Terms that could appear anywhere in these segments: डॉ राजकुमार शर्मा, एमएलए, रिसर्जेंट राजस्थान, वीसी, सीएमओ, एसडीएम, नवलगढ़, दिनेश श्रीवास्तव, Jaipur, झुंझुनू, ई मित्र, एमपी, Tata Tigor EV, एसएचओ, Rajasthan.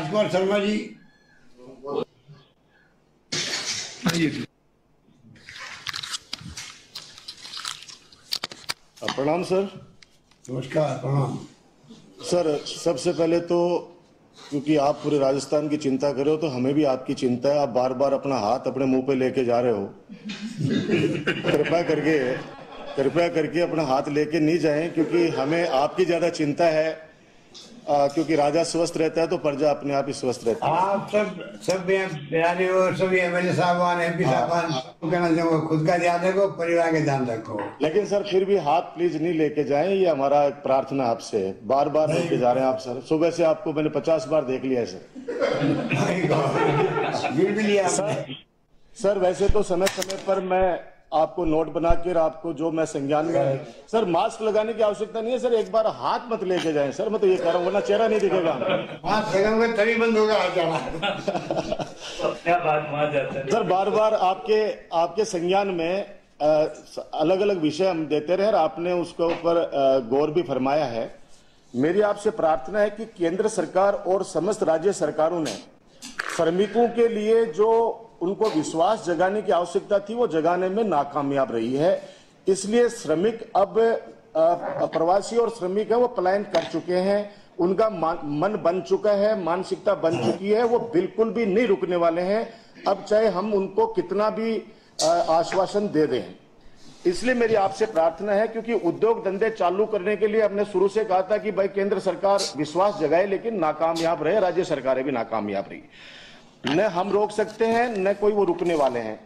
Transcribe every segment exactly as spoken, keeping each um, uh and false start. राजकुमार शर्मा जी प्रणाम सर। नमस्कार प्रणाम सर। सबसे पहले तो क्योंकि आप पूरे राजस्थान की चिंता कर रहे हो तो हमें भी आपकी चिंता है। आप बार बार अपना हाथ अपने मुंह पे लेके जा रहे हो कृपया करके कृपया करके अपना हाथ लेके नहीं जाएं क्योंकि हमें आपकी ज्यादा चिंता है। आ, क्योंकि राजा स्वस्थ रहता है तो प्रजा अपने आप ही स्वस्थ रहती है। आप सब सब और सभी एमएलए साहबान एमपी साहबान खुद का ध्यान रखो, परिवार का ध्यान रखो। लेकिन सर फिर भी हाथ प्लीज नहीं लेके जाएं, ये हमारा प्रार्थना आपसे। बार बार लेके जा रहे हैं आप सर। सुबह से आपको मैंने पचास बार देख लिया है सर। गिर भी लिया सर। सर वैसे तो समय समय पर मैं आपको नोट बना के आपको जो मैं संज्ञान में सर मास्क लगाने की आवश्यकता नहीं है सर। एक बार हाथ मत लेके जाएं सर, मैं तो ये कह रहा हूँ, वरना चेहरा नहीं दिखेगा। मास्क लगाऊंगा तभी बंद होगा हाथ जाना। क्या बात मार जाता है सर। बार बार आपके आपके संज्ञान में अलग अलग विषय हम देते रहे और आपने उसके ऊपर गौर भी फरमाया है। मेरी आपसे प्रार्थना है कि केंद्र सरकार और समस्त राज्य सरकारों ने श्रमिकों के लिए जो उनको विश्वास जगाने की आवश्यकता थी वो जगाने में नाकामयाब रही है। इसलिए श्रमिक अब प्रवासी और श्रमिक है वो पलायन कर चुके हैं, उनका मन बन चुका है, मानसिकता बन चुकी है, वो बिल्कुल भी नहीं रुकने वाले हैं अब चाहे हम उनको कितना भी आश्वासन दे दें। इसलिए मेरी आपसे प्रार्थना है क्योंकि उद्योग धंधे चालू करने के लिए हमने शुरू से कहा था कि भाई केंद्र सरकार विश्वास जगाए लेकिन नाकामयाब रहे, राज्य सरकारें भी नाकामयाब रही। न हम रोक सकते हैं न कोई वो रुकने वाले हैं।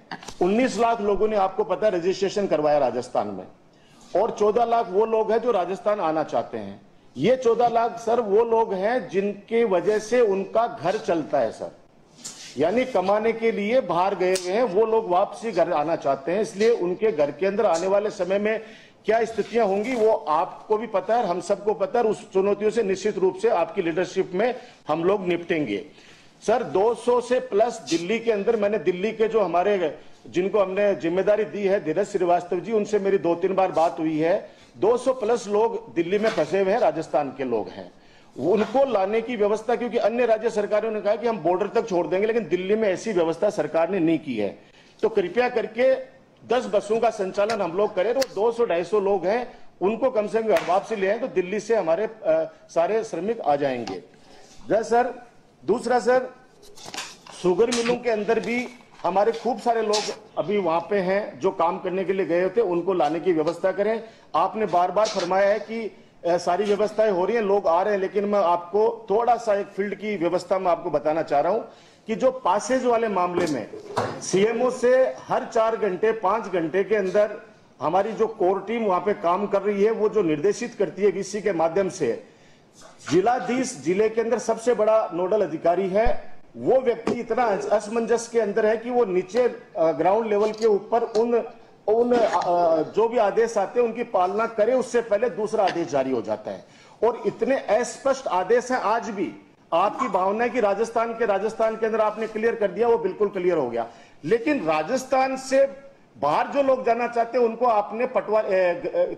उन्नीस लाख लोगों ने आपको पता है रजिस्ट्रेशन करवाया राजस्थान में और चौदह लाख वो लोग हैं जो राजस्थान आना चाहते हैं। ये चौदह लाख सर वो लोग हैं जिनकी वजह से उनका घर चलता है सर, यानी कमाने के लिए बाहर गए हुए हैं वो लोग वापसी घर आना चाहते हैं। इसलिए उनके घर के अंदर आने वाले समय में क्या स्थितियां होंगी वो आपको भी पता है, हम सबको पता है। उस चुनौतियों से निश्चित रूप से आपकी लीडरशिप में हम लोग निपटेंगे सर। दो सौ से प्लस दिल्ली के अंदर मैंने दिल्ली के जो हमारे जिनको हमने जिम्मेदारी दी है दिनेश श्रीवास्तव जी, उनसे मेरी दो तीन बार बात हुई है। दो सौ प्लस लोग दिल्ली में फंसे हुए हैं, राजस्थान के लोग हैं। उनको लाने की व्यवस्था क्योंकि अन्य राज्य सरकारों ने कहा कि हम बॉर्डर तक छोड़ देंगे लेकिन दिल्ली में ऐसी व्यवस्था सरकार ने नहीं की है। तो कृपया करके दस बसों का संचालन हम लोग करें तो दो सौ ढाई सौ लोग हैं उनको कम से कम वापसी ले आए तो दिल्ली से हमारे आ, सारे श्रमिक आ जाएंगे जय सर। दूसरा सर शुगर मिलों के अंदर भी हमारे खूब सारे लोग अभी वहां पे हैं जो काम करने के लिए गए होते, उनको लाने की व्यवस्था करें। आपने बार बार फरमाया है कि सारी व्यवस्थाएं हो रही हैं, लोग आ रहे हैं, लेकिन मैं आपको थोड़ा सा एक फील्ड की व्यवस्था में आपको बताना चाह रहा हूं कि जो पासेज वाले मामले में सीएमओ से हर चार घंटे पांच घंटे के अंदर हमारी जो कोर टीम वहां पे काम कर रही है वो जो निर्देशित करती है वीसी के माध्यम से, जिलाधीश जिले के अंदर सबसे बड़ा नोडल अधिकारी है, वो व्यक्ति इतना असमंजस के अंदर है कि वो नीचे ग्राउंड लेवल के ऊपर उन उन जो भी आदेश आते हैं उनकी पालना करे उससे पहले दूसरा आदेश जारी हो जाता है। और इतने अस्पष्ट आदेश हैं आज भी। आपकी भावना है कि राजस्थान के राजस्थान के अंदर आपने क्लियर कर दिया, वो बिल्कुल क्लियर हो गया, लेकिन राजस्थान से बाहर जो लोग जाना चाहते हैं उनको आपने पटवार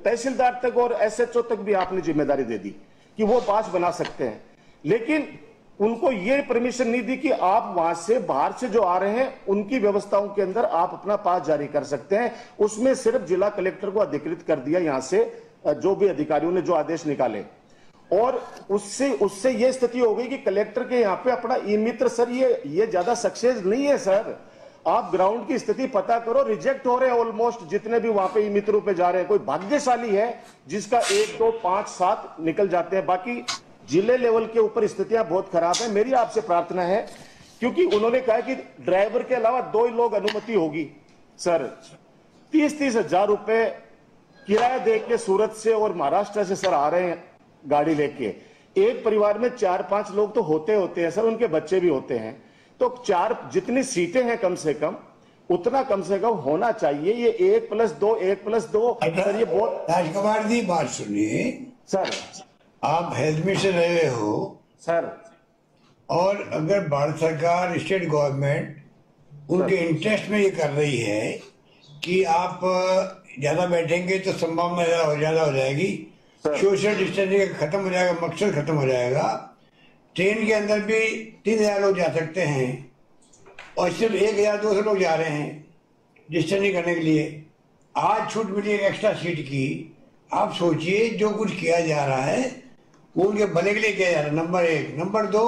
तहसीलदार तक और एसएचओ तक भी आपने जिम्मेदारी दे दी कि वो पास बना सकते हैं, लेकिन उनको ये परमिशन नहीं दी कि आप वहां से बाहर से जो आ रहे हैं उनकी व्यवस्थाओं के अंदर आप अपना पास जारी कर सकते हैं। उसमें सिर्फ जिला कलेक्टर को अधिकृत कर दिया यहां से जो भी अधिकारियों ने जो आदेश निकाले और उससे उससे ये स्थिति हो गई कि कलेक्टर के यहाँ पे अपना ई मित्र सर ये ये ज्यादा सक्सेस नहीं है सर। आप ग्राउंड की स्थिति पता करो, रिजेक्ट हो रहे हैं ऑलमोस्ट जितने भी वहां पे ई मित्रों पे जा रहे हैं। कोई भाग्यशाली है जिसका एक दो पांच सात निकल जाते हैं, बाकी जिले लेवल के ऊपर स्थितियां बहुत खराब है। मेरी आपसे प्रार्थना है क्योंकि उन्होंने कहा कि ड्राइवर के अलावा दो ही लोग अनुमति होगी सर। तीस तीस हजार रुपए किराया दे के सूरत से और महाराष्ट्र से सर आ रहे हैं गाड़ी लेके। एक परिवार में चार पांच लोग तो होते होते हैं सर, उनके बच्चे भी होते हैं। तो चार जितनी सीटें हैं कम से कम उतना कम से कम होना चाहिए। ये एक प्लस दो एक प्लस दो सर ये बहुत। राजकुमार जी बात सुनिए सर, आप हेल्थ मिनिस्टर रहे हो सर और अगर भारत सरकार स्टेट गवर्नमेंट उनके इंटरेस्ट में ये कर रही है कि आप ज्यादा बैठेंगे तो संभावना ज्यादा हो जाएगी, सोशल डिस्टेंसिंग खत्म हो जाएगा, मकसद खत्म हो जाएगा। ट्रेन के अंदर भी तीन हजार लोग जा सकते हैं और सिर्फ एक हजार दो सौ लोग जा रहे हैं डिस्टेंसिंग करने के लिए। आज छूट मिली एक एक्स्ट्रा सीट की। आप सोचिए जो कुछ किया जा रहा है वो उनके भले के लिए किया जा रहा है। नंबर एक। नंबर दो,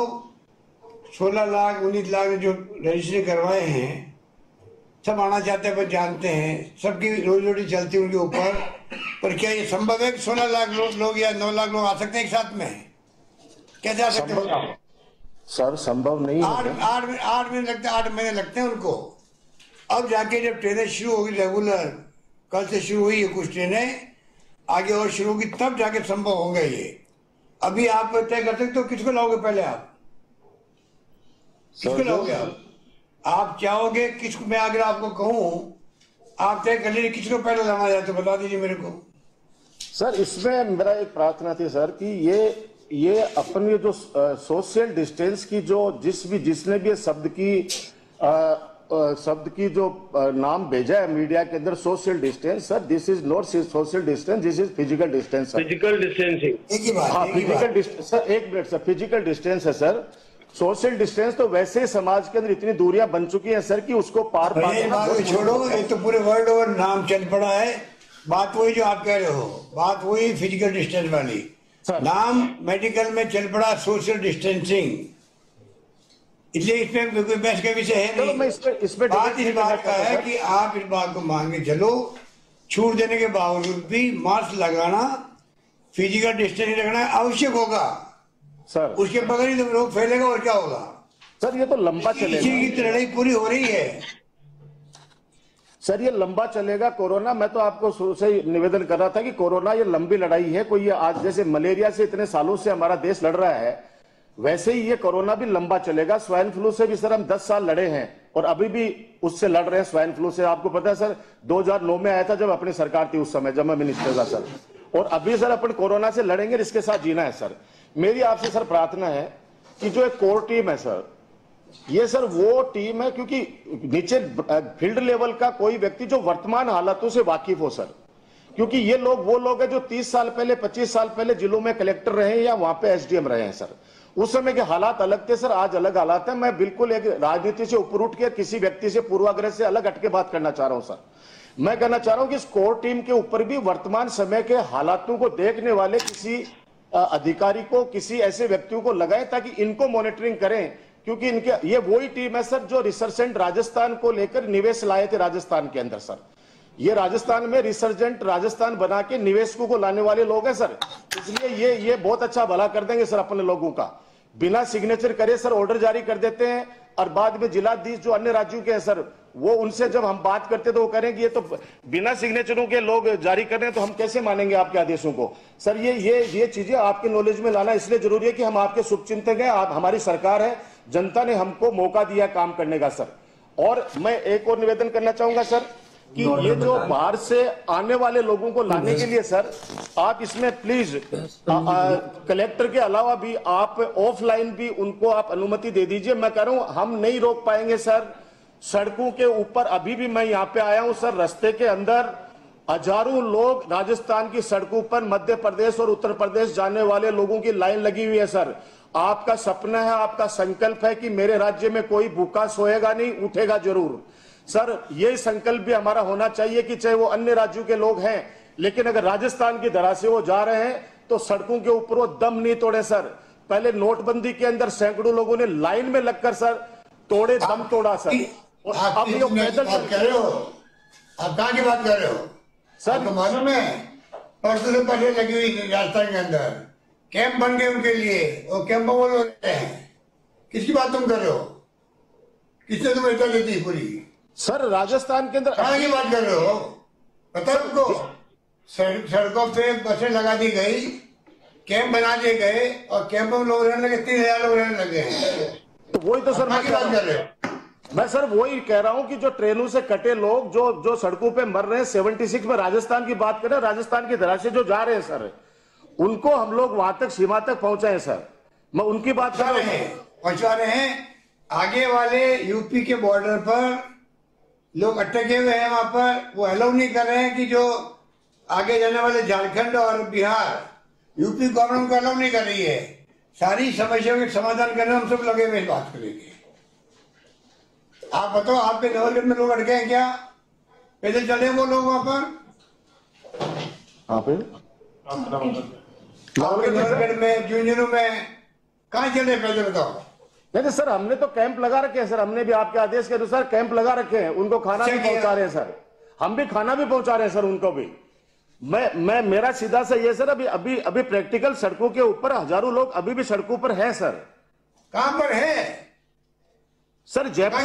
सोलह लाख उन्नीस लाख जो रजिस्ट्री करवाए हैं सब आना चाहते हैं, पर जानते हैं सबकी रोजी रोटी चलती है उनके ऊपर, पर क्या ये संभव है कि सोलह लाख लोग या नौ लाख लोग आ सकते हैं एक साथ में? कैसे आ सकते हैं सर? संभव नहीं। आठ आठ आठ महीने लगते आठ महीने लगते हैं उनको। अब जाके जब ट्रेनें शुरू होगी रेगुलर, कल से शुरू हुई है कुछ ट्रेनें, आगे और शुरू होगी, तब जाके संभव होंगे ये। अभी आप तय कर सकते हो किसको लाओगे पहले? आप किसको लाओगे? आप आप चाहोगे किसको? मैं अगर आपको कहूँ आप तय कर लीजिए किसको पहले लाना जाए तो बता दीजिए मेरे को। सर इसमें मेरा एक प्रार्थना थी सर कि ये ये अपनी जो सोशल डिस्टेंस की जो जिस भी जिसने भी शब्द की आ, आ, शब्द की जो आ, नाम भेजा है मीडिया के अंदर social distance, sir this is not social distance, this is physical distance. Physical distancing. हाँ फिजिकल डिस्टेंस सर, एक मिनट सर, फिजिकल डिस्टेंस है सर। सोशल डिस्टेंस तो वैसे ही समाज के अंदर इतनी दूरियां बन चुकी हैं सर कि उसको पार पाना छोड़ो, ये तो पूरे वर्ल्ड ओवर नाम चल पड़ा है। बात वही जो आप कह रहे हो, बात वही फिजिकल डिस्टेंस वाली सर। नाम मेडिकल में चल पड़ा सोशल डिस्टेंसिंग, इसलिए इसमें कोई बहस का विषय है नहीं। मैं इसमें इसमें बात इस बात का है कि आप इस बात को मान के चलो, छूट देने के बावजूद भी मास्क लगाना, फिजिकल डिस्टेंस रखना आवश्यक होगा सर। उसके बगैर ही तो रोग फैलेगा और क्या होगा सर? ये तो लंबा चलेगा, इसी की लड़ाई पूरी हो रही है सर, ये लंबा चलेगा कोरोना। मैं तो आपको शुरू से निवेदन कर रहा था कि कोरोना ये लंबी लड़ाई है, कोई ये आज जैसे मलेरिया से इतने सालों से हमारा देश लड़ रहा है वैसे ही ये कोरोना भी लंबा चलेगा। स्वाइन फ्लू से भी सर हम दस साल लड़े हैं और अभी भी उससे लड़ रहे हैं। स्वाइन फ्लू से आपको पता है सर दो हजार नौ में आया था जब अपनी सरकार थी, उस समय जब मैं मिनिस्टर था सर, और अभी सर अपन कोरोना से लड़ेंगे और इसके साथ जीना है सर। मेरी आपसे सर प्रार्थना है कि जो एक कोर टीम है सर, ये सर वो टीम है क्योंकि नीचे फील्ड लेवल का कोई व्यक्ति जो वर्तमान हालातों से वाकिफ हो सर, क्योंकि ये लोग वो लोग हैं जो तीस साल पहले पच्चीस साल पहले जिलों में कलेक्टर रहे या वहां पे एसडीएम रहे हैं सर। उस समय के हालात अलग थे सर, आज अलग हालात है। मैं बिल्कुल एक राजनीति से ऊपर उठ के किसी व्यक्ति से पूर्वाग्रह से अलग हटके बात करना चाह रहा हूँ सर। मैं कहना चाह रहा हूँ कि इस कोर टीम के ऊपर भी वर्तमान समय के हालातों को देखने वाले किसी अधिकारी को, किसी ऐसे व्यक्तियों को लगाए ताकि इनको मॉनिटरिंग करें, क्योंकि इनके ये वही टीम है सर जो रिसर्जेंट राजस्थान को लेकर निवेश लाए थे राजस्थान के अंदर सर। ये राजस्थान में रिसर्जेंट राजस्थान बना के निवेशकों को लाने वाले लोग हैं सर, इसलिए ये ये बहुत अच्छा भला कर देंगे सर अपने लोगों का। बिना सिग्नेचर करे सर ऑर्डर जारी कर देते हैं और बाद में जिलाधीश जो अन्य राज्यों के हैं सर वो उनसे जब हम बात करते तो वो करेंगे ये तो बिना सिग्नेचरों के लोग जारी कर रहे हैं, तो हम कैसे मानेंगे आपके आदेशों को सर? ये ये ये चीजें आपके नॉलेज में लाना इसलिए जरूरी है कि हम आपके शुभचिंतक हैं, आप हमारी सरकार है, जनता ने हमको मौका दिया काम करने का सर। और मैं एक और निवेदन करना चाहूंगा सर कि ये जो बाहर से आने वाले लोगों को लाने के लिए सर आप इसमें प्लीज आ, आ, कलेक्टर के अलावा भी आप ऑफलाइन भी उनको आप अनुमति दे दीजिए। मैं कह रहा हूं हम नहीं रोक पाएंगे सर, सड़कों के ऊपर अभी भी मैं यहाँ पे आया हूं सर, रास्ते के अंदर हजारों लोग राजस्थान की सड़कों पर मध्य प्रदेश और उत्तर प्रदेश जाने वाले लोगों की लाइन लगी हुई है सर। आपका सपना है, आपका संकल्प है कि मेरे राज्य में कोई भूखा सोएगा नहीं, उठेगा जरूर सर। ये संकल्प भी हमारा होना चाहिए कि चाहे वो अन्य राज्यों के लोग हैं, लेकिन अगर राजस्थान की धरा से वो जा रहे हैं तो सड़कों के ऊपर वो दम नहीं तोड़े सर। पहले नोटबंदी के अंदर सैकड़ों लोगों ने लाइन में लगकर सर तोड़े, दम तोड़ा सर। और आप ये पैदल कर रहे हो, आप कहाँ की बात कर रहे हो सर? तो मालूम है परसों से पहले लगी हुई राजस्थान के अंदर कैंप बन गए उनके लिए, वो कैंप वो लोग हैं। किसकी बात तुम कर रहे हो? किसने तुम्हें इज्जत दी थी पूरी सर राजस्थान के अंदर? कहाँ की बात कर रहे हो? पता तुमको सड़कों पे बसें लगा दी गई, कैंप बना दिए गए और कैंप में लोग रहने लगे, तीन हजार लोग रहने लगे हैं। तो वही तो सर मैं की बात कर रहे हो। मैं सर वही कह रहा हूँ कि जो ट्रेनों से कटे लोग जो जो सड़कों पे मर रहे हैं, सेवेंटी सिक्स में राजस्थान की बात करें, राजस्थान की धरा से जो जा रहे हैं सर, उनको हम लोग वहां तक सीमा तक पहुंचाए सर। मैं उनकी बात कर रहे हैं, पहुंचा रहे हैं। आगे वाले यूपी के बॉर्डर पर लोग अटके हुए हैं, वहां पर वो अलाउ नहीं कर रहे हैं कि जो आगे जाने वाले झारखंड और बिहार, यूपी गवर्नमेंट को अलाउ नहीं कर रही है। सारी समस्याओं के समाधान करना हम सब लगे हुए बात करेंगे। आप बताओ आपके नवगढ़ में लोग अटके हैं क्या? पैदल चले वो लोग वहां पर आपके नवगढ़ में झुंझुनू में कहाँ चले पैदल बताओ? नहीं सर हमने तो कैंप लगा रखे हैं सर, हमने भी आपके आदेश के अनुसार कैंप लगा रखे हैं, उनको खाना भी पहुंचा रहे हैं सर, हम भी खाना भी पहुंचा रहे हैं सर उनको भी। मैं मैं मेरा सीधा सा ये सर, अभी अभी अभी प्रैक्टिकल सड़कों के ऊपर हजारों लोग अभी भी सड़कों पर हैं सर। कहाँ पर है सर? जयपुर,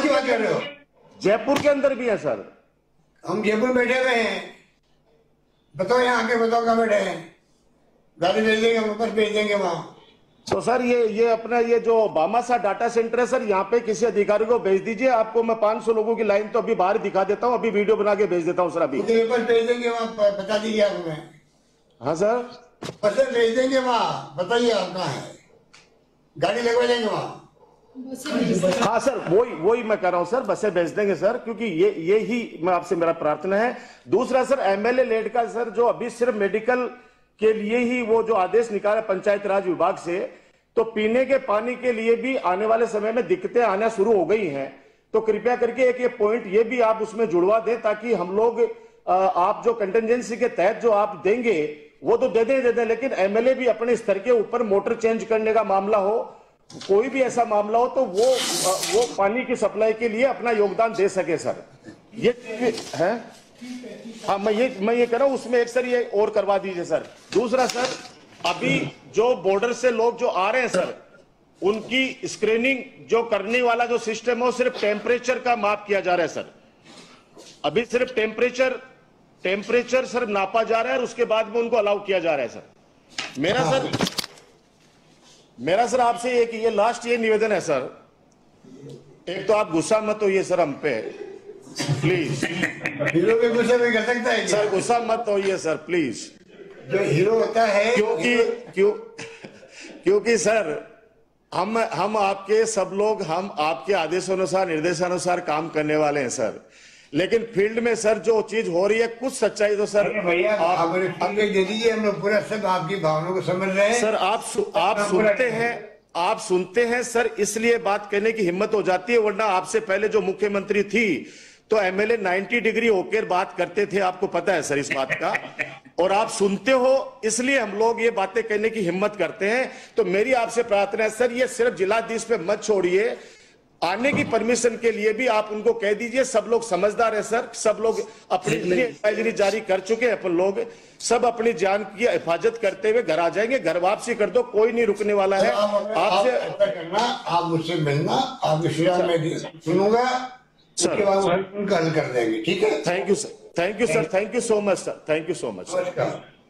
जयपुर के अंदर भी है सर। हम जयपुर बैठे हुए हैं, बताओ यहाँ आके बताओ कहाँ बैठे हैं, गाड़ी भेज देंगे वापस भेज देंगे वहाँ। तो सर ये ये अपना ये जो बामासा डाटा सेंटर है सर, यहाँ पे किसी अधिकारी को भेज दीजिए, आपको मैं पाँच सौ लोगों की लाइन तो अभी बाहर दिखा देता हूँ, अभी वीडियो बना के भेज देता हूँ सर, अभी पेपर भेज देंगे वहाँ, बता दीजिए आप हमें। हाँ सर पता भेज देंगे वहाँ, बताइए आप कहाँ है, गाड़ी लगवा देंगे वहाँ। हाँ सर वही वही मैं कह रहा हूँ सर, बसें भेज देंगे सर, क्योंकि ये ये ही मैं आपसे मेरा प्रार्थना है। दूसरा सर एम एल ए लेड का सर जो अभी सिर्फ मेडिकल के लिए ही वो जो आदेश निकाला पंचायत राज विभाग से, तो पीने के पानी के लिए भी आने वाले समय में दिक्कतें आना शुरू हो गई हैं, तो कृपया करके एक ये पॉइंट ये भी आप उसमें जुड़वा दें, ताकि हम लोग आप जो कंटिजेंसी के तहत जो आप देंगे वो तो दे दें दे दें लेकिन एमएलए भी अपने स्तर के ऊपर मोटर चेंज करने का मामला हो, कोई भी ऐसा मामला हो तो वो वो पानी की सप्लाई के लिए अपना योगदान दे सके सर। ये है हाँ, मैं ये मैं ये कह रहा हूँ, उसमें एक सर ये और करवा दीजिए सर। दूसरा सर अभी जो बॉर्डर से लोग जो आ रहे हैं सर, उनकी स्क्रीनिंग जो करने वाला जो सिस्टम है वो सिर्फ टेम्परेचर का माप किया जा रहा है सर, अभी सिर्फ टेम्परेचर टेम्परेचर सर नापा जा रहा है और उसके बाद में उनको अलाउ किया जा रहा है सर। मेरा सर मेरा सर आपसे एक ये लास्ट ये निवेदन है सर, एक तो आप गुस्सा मत होइए सर हम पे प्लीज, हीरो पे गुस्सा भी कर सकता है सर, गुस्सा मत होइए सर प्लीज, जो हीरो होता है क्योंकि क्यों क्योंकि सर हम हम आपके सब लोग हम आपके आदेशानुसार निर्देशानुसार काम करने वाले हैं सर, लेकिन फील्ड में सर जो चीज हो रही है कुछ सच्चाई तो सर भैया आप दे दीजिए, हम लोग पूरा सब आपकी भावनाओं को समझ रहे हैं सर। आप सु, आप सुनते हैं आप सुनते हैं सर, इसलिए बात करने की हिम्मत हो जाती है, वरना आपसे पहले जो मुख्यमंत्री थी तो एमएलए नब्बे डिग्री होकर बात करते थे, आपको पता है सर इस बात का, और आप सुनते हो इसलिए हम लोग ये बातें करने की हिम्मत करते हैं। तो मेरी आपसे प्रार्थना है सर, ये सिर्फ जिलाधीश पे मत छोड़िए, आने की परमिशन के लिए भी आप उनको कह दीजिए, सब लोग समझदार है सर, सब लोग अपनी एडवाइजरी जारी कर चुके हैं, अपन लोग सब अपनी जान की हिफाजत करते हुए घर आ जाएंगे, घर वापसी कर दो, कोई नहीं रुकने वाला है। आपसे करना, आप मुझसे मिलना, आपकी सुनूंगा, उसके बाद हल कर देंगे, ठीक है? Thank you sir, thank you sir, thank you so much sir, thank you so much.